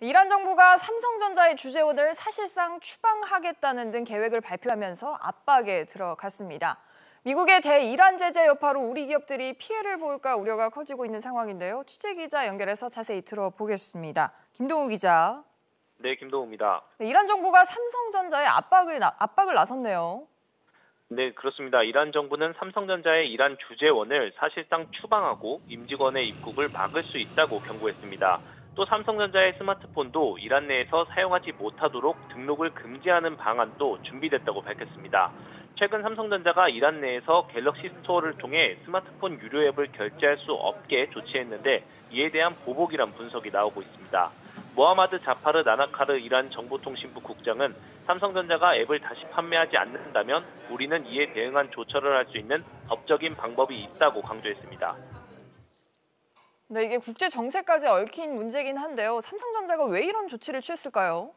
이란 정부가 삼성전자의 주재원을 사실상 추방하겠다는 등 계획을 발표하면서 압박에 들어갔습니다. 미국의 대이란 제재 여파로 우리 기업들이 피해를 볼까 우려가 커지고 있는 상황인데요. 취재기자 연결해서 자세히 들어보겠습니다. 김동우 기자. 네, 김동우입니다. 이란 정부가 삼성전자에 압박을 나섰네요. 네, 그렇습니다. 이란 정부는 삼성전자의 이란 주재원을 사실상 추방하고 임직원의 입국을 막을 수 있다고 경고했습니다. 또 삼성전자의 스마트폰도 이란 내에서 사용하지 못하도록 등록을 금지하는 방안도 준비됐다고 밝혔습니다. 최근 삼성전자가 이란 내에서 갤럭시 스토어를 통해 스마트폰 유료 앱을 결제할 수 없게 조치했는데 이에 대한 보복이란 분석이 나오고 있습니다. 모하마드 자파르 나나카르 이란 정보통신부 국장은 삼성전자가 앱을 다시 판매하지 않는다면 우리는 이에 대응한 조처를 할 수 있는 법적인 방법이 있다고 강조했습니다. 네, 이게 국제 정세까지 얽힌 문제긴 한데요. 삼성전자가 왜 이런 조치를 취했을까요?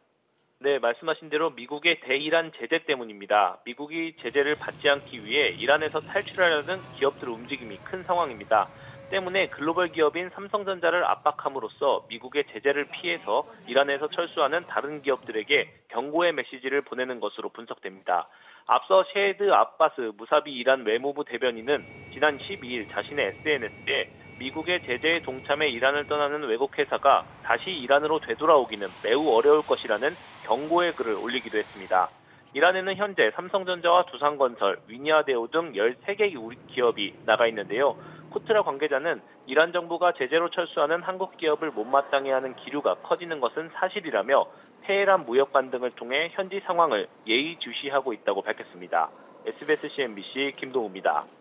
네, 말씀하신 대로 미국의 대이란 제재 때문입니다. 미국이 제재를 받지 않기 위해 이란에서 탈출하려는 기업들 움직임이 큰 상황입니다. 때문에 글로벌 기업인 삼성전자를 압박함으로써 미국의 제재를 피해서 이란에서 철수하는 다른 기업들에게 경고의 메시지를 보내는 것으로 분석됩니다. 앞서 쉐드 아빠스 무사비 이란 외무부 대변인은 지난 12일 자신의 SNS에 미국의 제재에 동참해 이란을 떠나는 외국 회사가 다시 이란으로 되돌아오기는 매우 어려울 것이라는 경고의 글을 올리기도 했습니다. 이란에는 현재 삼성전자와 두산건설, 위니아 데오 등 13개 기업이 나가 있는데요. 코트라 관계자는 이란 정부가 제재로 철수하는 한국 기업을 못마땅해 하는 기류가 커지는 것은 사실이라며 테헤란 무역관 등을 통해 현지 상황을 예의주시하고 있다고 밝혔습니다. SBSCNBC 김동우입니다.